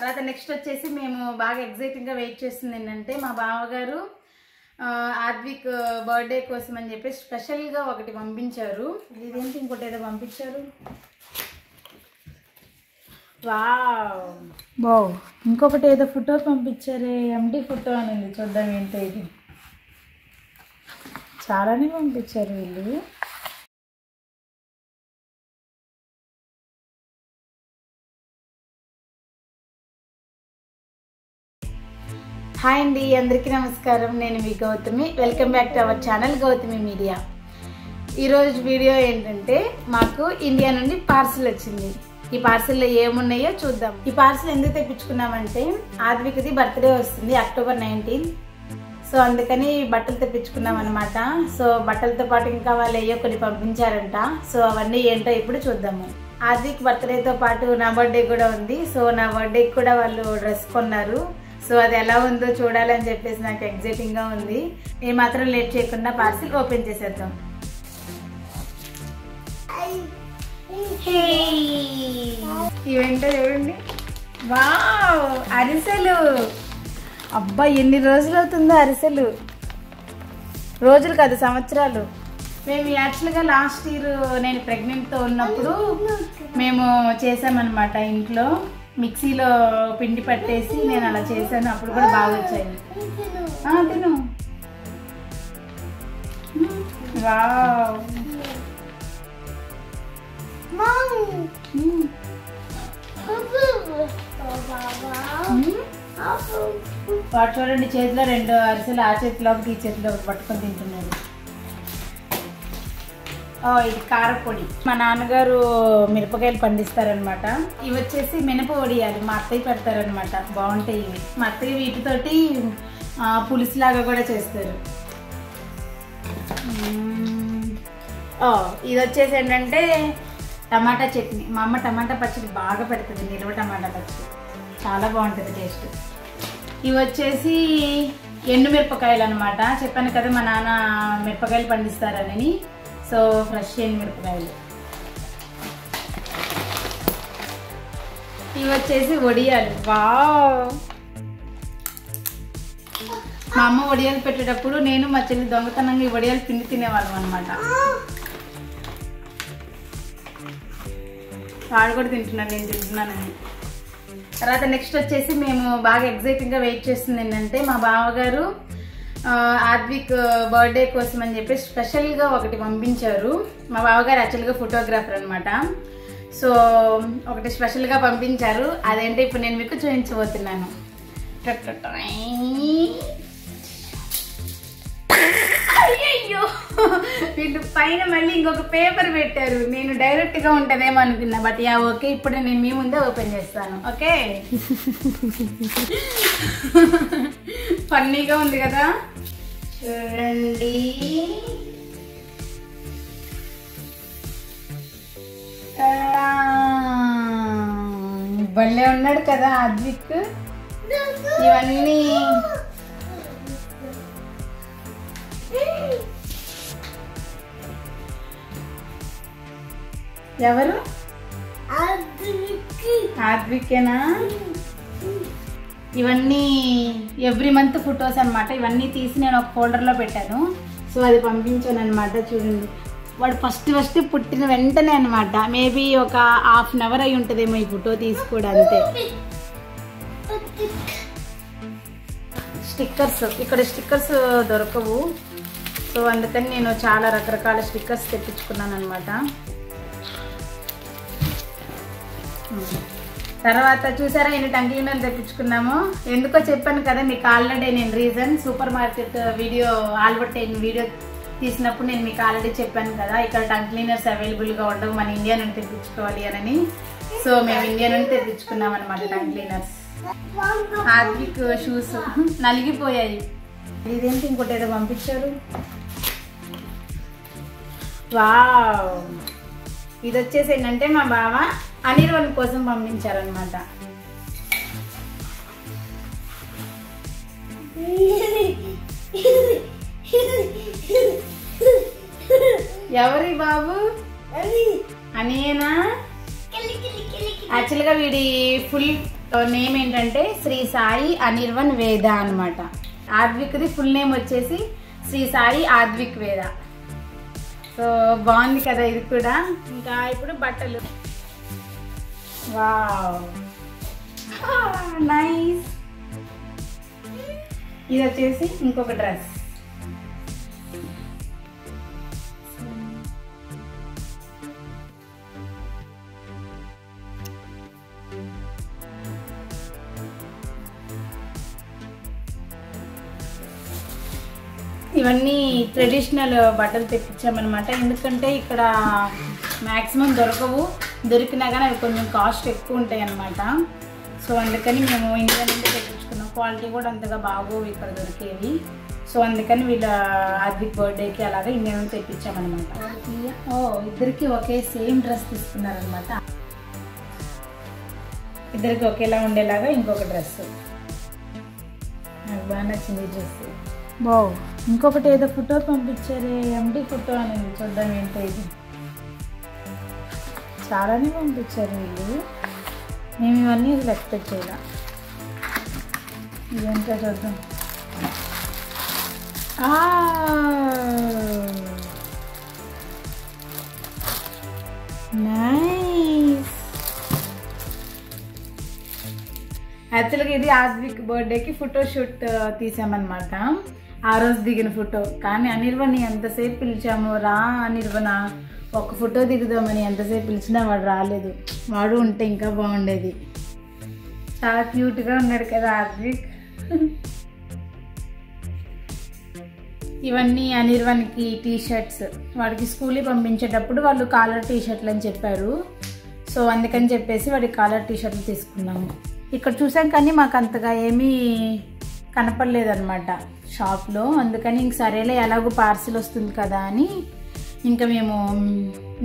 तरह नैक्स्ट वे मैं बाग एग्जैक्टिंग वेटे मा बावगारु आद्विक बर्थडे कोसमें स्पेषल पंपार इधे इंकोटे पंपार इंकोटे फोटो पंपारे एमडी फोटो आने चूडमेंटे चारा पंपार वीलू हाय अंडी अंदर की नमस्कार नैन मी Gautami welcome back to our channel Gautami media video ఏంటంటే మాకు ఇండియా నుండి పార్సిల్ వచ్చింది ఈ పార్సిల్ లో ఏమున్నాయో చూద్దాం ఈ పార్సిల్ ఎందుకు తెప్పించుకున్నామంటే ఆద్వికది బర్త్డే వస్తుంది అక్టోబర్ 19 సో అందుకని బట్టలు తెప్పించుకున్నాం అన్నమాట సో బట్టలతో పాటు ఇంకా వాళ్ళేయో కొన్ని పంపించారంట సో అవన్నీ ఏంటో ఇప్పుడు చూద్దాము ఆద్విక్ బర్త్డే తో పాటు నా బర్త్డే కూడా ఉంది సో నా బర్త్డే కి కూడా వాళ్ళు డ్రెస్ కొన్నారు సో అది ఎలా ఉందో చూడాలని చెప్పేసి నాకు ఎగ్జైటింగ్ గా ఉంది ఏ మాత్రం లేట్ చేయకుండా పార్సిల్ ఓపెన్ చేసేద్దాం హే ఇవేంటో చూడండి వావ్ అరిసెలు అబ్బా ఎన్ని రోజులు అవుతుందో అరిసెలు రోజులు కాదు సంవత్సరాలు మేము యాక్చువల్ గా లాస్ట్ ఇయర్ నేను ప్రెగ్నెంట్ తో ఉన్నప్పుడు మేము చేసాం అన్నమాట ఇంట్లో मिक्सी पिंडी पटेसी नैन अला अब बागोचाई तीन चूँ चेत रे अरसल आ चत पटको तिंट कारपोड़ी मा नान्नगारु मिरपकायलु पंडिस्तारन्नमाट इवि वच्चेसि मिनपवडियालु मा अत्तय्य पेडतारन्नमाट बागुंटायि इवि मा अत्तय्य वीटितोटि पुलुसुलागा कूडा चेस्तारु इदि वच्चेसि एंटंटे टमाटा चट्नी मा अम्म टमाटा पच्चडि बागा पेडतदि निलव टमाटा पच्चडि चाला बागुंटदि टेस्ट इवि वच्चेसि एंडु मिरपकायलु अन्नमाट चेप्पानु कदा मा नान्न मिरपकायलु पंडिस्तारनि सो फ्रेश मिरपकायलु वडियालु वाव మా అమ్మ వడియాలు పెట్టేటప్పుడు నేను మా చెల్లి దొంగతనంగా ఈ వడియాలు పిండి తినేవాళ్ళం అన్నమాట వాడు కూడా తింటున్నాను నేను తింటున్నానని తర్వాత నెక్స్ట్ వచ్చేసి మేము బాగా ఎగ్జైటింగ్ గా వెయిట్ చేస్తుంది ఏంటంటే మా బావగారు आद्विक बर्थडे कोसमें स्पेषल पंपार मा बावगार ऐक्चुअल फोटोग्राफर अन्नमाट सो स्पेषल पंपार अदेंटो इप्पुडु नेनु मीकु चूपिंचबोतुन्नानु अय्यो वीळ्ळु पैन मल्ली इंकोक पेपर पेट्टारु नेनु डैरेक्ट गा उंटदेमो अनुकुन्ना बट या ओके इप्पुडु नेनु मी मुंदे ओपेन चेस्तानु ओके फन्नीगा उंदी कदा చూడండి భలే ఉన్నాడు కదా అద్విక్ ఇవన్నీ ఎవరు అద్వికేనా ఇవన్నీ ఎవ్రీ మంత్ ఫోటోస్ అన్నమాట ఇవన్నీ తీసి నేను ఒక ఫోల్డర్ లో పెట్టాను సో అది పంపించాను అన్నమాట చూడండి వాడు ఫస్ట్ పుట్టిన వెంటనే అన్నమాట మేబీ ఒక హాఫ్ అన్ అవర్ అయి ఉంటదేమో ఈ ఫోటో తీసుకోవడానికి స్టిక్కర్స్ ఇక్కడ స్టిక్కర్స్ దొరకవు సో అందుకని నేను చాలా రకరకాల స్టిక్కర్స్ తెప్పించుకున్నాను అన్నమాట तरवा चूसारा इन टंकील तेप्चुकुन्नामो एंदुको चेप्पानु कदा मीकु आल्रेडी नेनु रीजन सूपर मार्केट वीडियो आल्बर्ट वीडियो तीसिनप्पुडु नेनु मीकु आल्रेडी चेप्पानु कदा इक्कड टंकीलर्स अवैलबుల్ గా ఉండవు మన ఇండియా నుండి తెప్పించుకోవాలి అని సో మేము ఇండియా నుండి తెప్పించుకున్నాం అన్నమాట టంకీలర్స్ ఆద్విక్ షూస్ నలిగిపోయాయి ఇదేంటి ఇంకొట ఏదో పంపించారు వావ్ ఇది వచ్చేసి ఏంటంటే మా బావ అనిర్వన్ కోసం పంపించారు అన్నమాట ఎవరి బాబు అనియేనా యాక్చువల్ గా వీడి ఫుల్ నేమ్ ఏంటంటే శ్రీ సాయి అనిర్వన్ వేద అన్నమాట. ఆద్విక్ది ఫుల్ నేమ్ వచ్చేసి శ్రీ సాయి ఆద్విక్ వేద. సో బాగుంది కదా ఇది కూడా. ఇంకా ఇప్పుడు బట్టలు. Wow nice. ఇది వచ్చేసి ఇంకొక డ్రెస్. ఇవన్నీ ట్రెడిషనల్ బట్టలు తెప్పించామన్నమాట. ఎందుకంటే ఇక్కడ మ్యాక్సిమం దొరకవు, దొరికినా కానీ అవి కొంచెం కాస్ట్ ఎక్కువ ఉంటాయి అన్నమాట. సో అందుకని మేము ఇండియా నుండి తెప్పించుకున్నాం. క్వాలిటీ కూడా అంతగా బాగోవు ఇక్కడ దొరికేవి. సో అందుకని వీళ్ళ ఆద్విక్ బర్త్డేకి అలాగే ఇండియా నుండి తెప్పించామన్నమాట. ఓ ఇద్దరికి ఒకే సేమ్ డ్రెస్ తీసుకున్నారనమాట. ఇద్దరికి ఒకేలా ఉండేలాగా ఇంకొక డ్రెస్. నాకు బాగా నచ్చింది డ్రెస్. బావ్ ఇంకొకటి ఏదో ఫోటో పంపించారే, ఎండి ఫోటో అని. చూద్దాం ఏంటో ఇది. చాలానే పంపించారు వీళ్ళు, మేము ఇవన్నీ అసలు ఎక్స్పెక్ట్ చేయాల. ఇదేంటో చూద్దాం. నైస్. యాక్చువల్గా ఇది ఆద్విక్ బర్త్డేకి ఫోటోషూట్ తీసామన్నమాట. ఆ రోజు దిగిన ఫోటో. కానీ అనిర్వణి ఎంతసేపు పిలిచాము, రా అనిర్వణ ఒక ఫోటో దిగుదామని ఎంతసేపు పిలిచినా వాడు రాలేదు. వాడు ఉంటే ఇంకా బాగుండేది. చాలా క్యూట్గా ఉన్నాడు కదా ఆద్విక్. ఇవన్నీ అనిర్వణికి టీ షర్ట్స్. వాడికి స్కూల్కి పంపించేటప్పుడు వాళ్ళు కాలర్ టీ షర్ట్లు అని చెప్పారు. సో అందుకని చెప్పేసి వాడికి కాలర్ టీ షర్ట్లు తీసుకున్నాము. ఇక్కడ చూసాం కానీ మాకు అంతగా ఏమీ కనపడలేదన్నమాట షాప్లో. అందుకని ఇంక సరేలే ఎలాగో పార్సిల్ వస్తుంది కదా అని ఇంకా మేము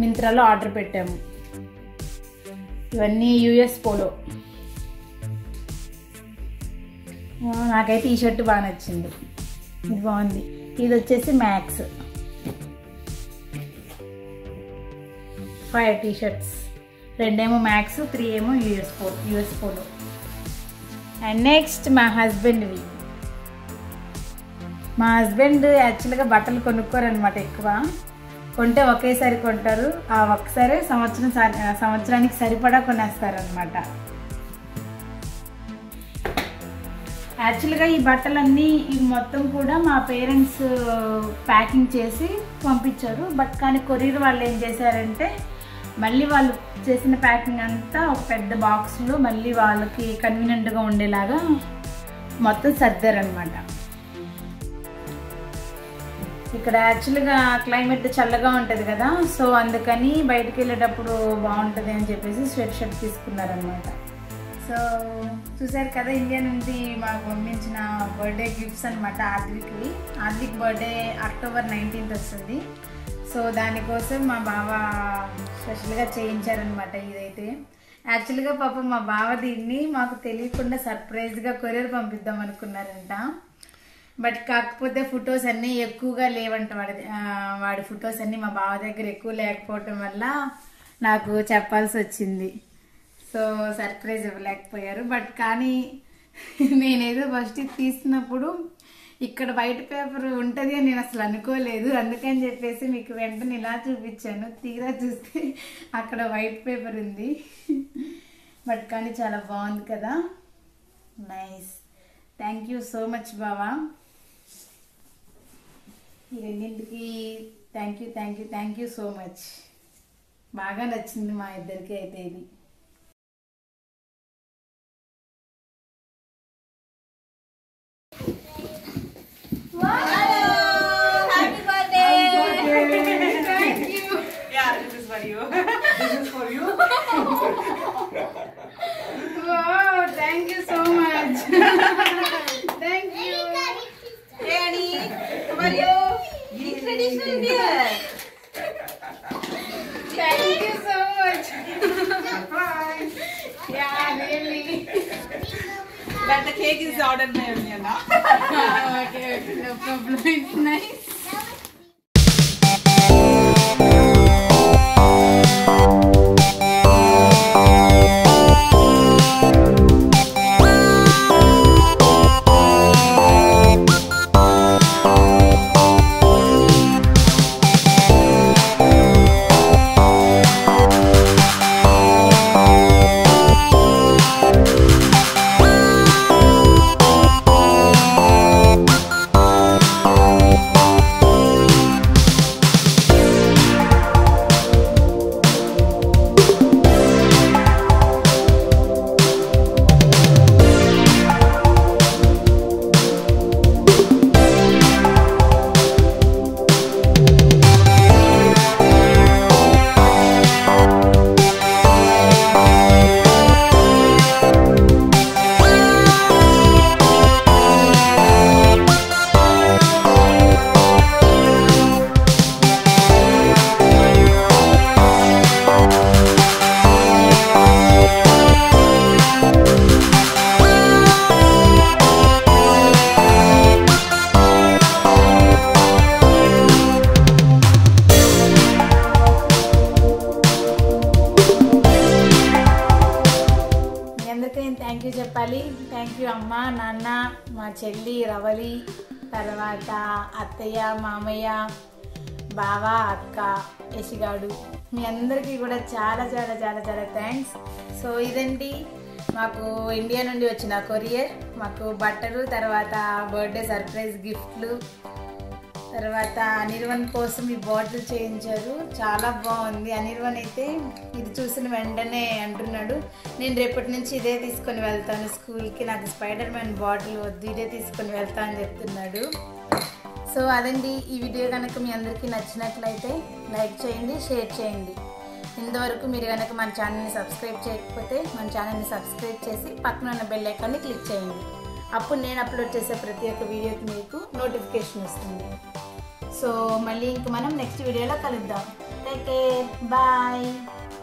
మింత్రాలో ఆర్డర్ పెట్టాము. ఇవన్నీ యూఎస్ పోలో. నాకైతే ఈ షర్ట్ బాగా నచ్చింది, ఇది బాగుంది. ఇది వచ్చేసి మ్యాక్స్ 5 టీ షర్ట్స్. 2 ఏమో మ్యాక్స్, 3 ఏమో యూఎస్ పోలో. అండ్ నెక్స్ట్ మా హస్బెండ్వి. మా హస్బెండ్ యాక్చువల్గా బట్టలు కొనుక్కోరు అనమాట. ఎక్కువ కొంటే ఒకేసారి కొంటారు. ఆ ఒక్కసారి సంవత్సరానికి సరిపడా కొనేస్తారనమాట. యాక్చువల్గా ఈ బట్టలన్నీ ఇవి మొత్తం కూడా మా పేరెంట్స్ ప్యాకింగ్ చేసి పంపించారు. బట్ కానీ కొరియర్ వాళ్ళు ఏం చేశారంటే మళ్ళీ వాళ్ళు చేసిన ప్యాకింగ్ అంతా ఒక పెద్ద బాక్స్లో మళ్ళీ వాళ్ళకి కన్వీనియంట్గా ఉండేలాగా మొత్తం సర్దారనమాట. ఇక్కడ యాక్చువల్గా క్లైమేట్ చల్లగా ఉంటుంది కదా, సో అందుకని బయటకు వెళ్ళేటప్పుడు బాగుంటుంది అని చెప్పేసి స్వెట్ షర్ట్ తీసుకున్నారనమాట. సో చూసారు కదా ఇండియా నుండి మాకు పంపించిన బర్త్డే గిఫ్ట్స్ అనమాట. ఆద్విక్వి. ఆద్విక్ బర్త్డే అక్టోబర్ 19 వస్తుంది. సో దానికోసం మా బావ స్పెషల్గా చేయించారనమాట. ఇదైతే యాక్చువల్గా పాపం మా బావ దీన్ని మాకు తెలియకుండా సర్ప్రైజ్గా కొరియర్ పంపిద్దాం అనుకున్నారంట. బట్ కాకపోతే ఫొటోస్ అన్నీ ఎక్కువగా లేవంట. వాడి ఫొటోస్ అన్నీ మా బావ దగ్గర ఎక్కువ లేకపోవటం వల్ల నాకు చెప్పాల్సి వచ్చింది. So surprise ఇవ్వలేకపోయారు. బట్ కానీ నేనేదో ఫస్ట్ తీసినప్పుడు ఇక్కడ వైట్ పేపర్ ఉంటుంది అని నేను అసలు అనుకోలేదు. అందుకని చెప్పేసి మీకు వెంటనే ఇలా చూపించాను. తీరా చూస్తే అక్కడ వైట్ పేపర్ ఉంది. బట్ కానీ చాలా బాగుంది కదా. Nice. Thank you so much బావా. ఈ రెండింటికి థ్యాంక్ యూ సో మచ్. బాగా నచ్చింది మా ఇద్దరికి అయితే ఇది. But the cake is ordered by Anunya now. Okay, no problem. It's nice. చెప్పాలి థ్యాంక్ యూ అమ్మ నాన్న మా చెల్లి రవలి తర్వాత అత్తయ్య మామయ్య బావ అక్క యశిగాడు మీ అందరికీ కూడా చాలా చాలా చాలా చాలా థ్యాంక్స్। సో ఇదండి మాకు ఇండియా నుండి వచ్చిన కొరియర్ మాకు బట్టలు తర్వాత బర్త్డే సర్ప్రైజ్ గిఫ్ట్లు తర్వాత అనిర్వన్ కోసం ఈ బాటిల్ చేయించారు చాలా బాగుంది। అనిర్వన్ అయితే ఇది చూసిన వెంటనే అంటున్నాడు నేను రేపటి నుంచి ఇదే తీసుకొని వెళ్తాను స్కూల్కి నాకు స్పైడర్ మ్యాన్ బాటిల్ వద్దు ఇదే తీసుకొని వెళ్తాను అని చెప్తున్నాడు। సో అదండి ఈ వీడియో కనుక మీ అందరికీ నచ్చినట్లయితే లైక్ చేయండి షేర్ చేయండి ఇంతవరకు మీరు కనుక మన ఛానల్ని సబ్స్క్రైబ్ చేయకపోతే మన ఛానల్ని సబ్స్క్రైబ్ చేసి పక్కన ఉన్న బెల్ ఐకాన్ని క్లిక్ చేయండి అప్పుడు నేను అప్లోడ్ చేసే ప్రతి ఒక్క వీడియోకి మీకు నోటిఫికేషన్ వస్తుంది। సో మళ్ళీ ఇంక మనం నెక్స్ట్ వీడియోలో కలుద్దాం టేక్ కేర్ బాయ్।